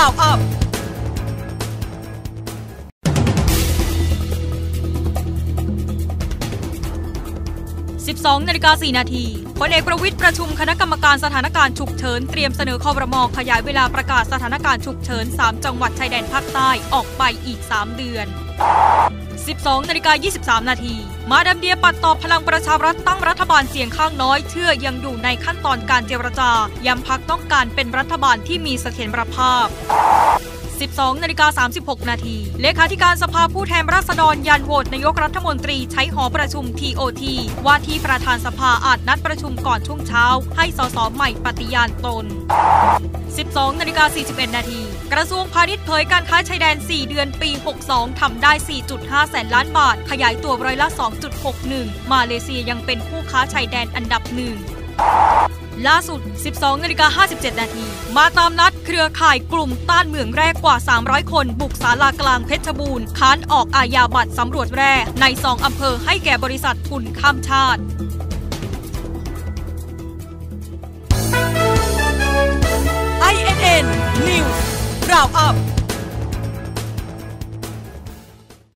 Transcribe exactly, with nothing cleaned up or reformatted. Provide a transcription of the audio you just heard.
Morale up! twelve forty-four น. พลเอกประวิตรประชุมคณะกรรมการสถานการณ์ฉุกเฉินเตรียมเสนอครม.ขยายเวลาประกาศสถานการณ์ฉุกเฉินสามจังหวัดชายแดนภาคใต้ออกไปอีกสามเดือน twelve twenty-three น. มาดามเดียปัดตอบพลังประชารัฐตั้งรัฐบาลเสียงข้างน้อยเชื่อยังอยู่ในขั้นตอนการเจรจาย้ำพรรคต้องการเป็นรัฐบาลที่มีเสถียรภาพtwelve thirty-six น. เลขาธิการสภาผู้แทนราษฎรยันโหวตนายกรัฐมนตรีใช้หอประชุม ที โอ ที ว่าที่ประธานสภาอาจนัดประชุมก่อนช่วงเช้าให้สสใหม่ปฏิญาณตน twelve forty-one น. กระทรวงพาณิชย์เผยการค้าชายแดนสี่เดือนปีหกสิบสองทำได้ สี่จุดห้า แสนล้านบาทขยายตัวร้อยละ สองจุดหกหนึ่ง มาเลเซียยังเป็นผู้ค้าชายแดนอันดับหนึ่งล่าสุด twelve fifty-seven น. มาตามนัดเครือข่ายกลุ่มต้านเมืองแร่กว่าสามร้อยคนบุกศาลากลางเพชรบูรณ์ค้านออกอาญาบัตรสำรวจแร่ในสองอำเภอให้แก่บริษัททุนข้ามชาติไอ เอ็น เอ็น News Roundup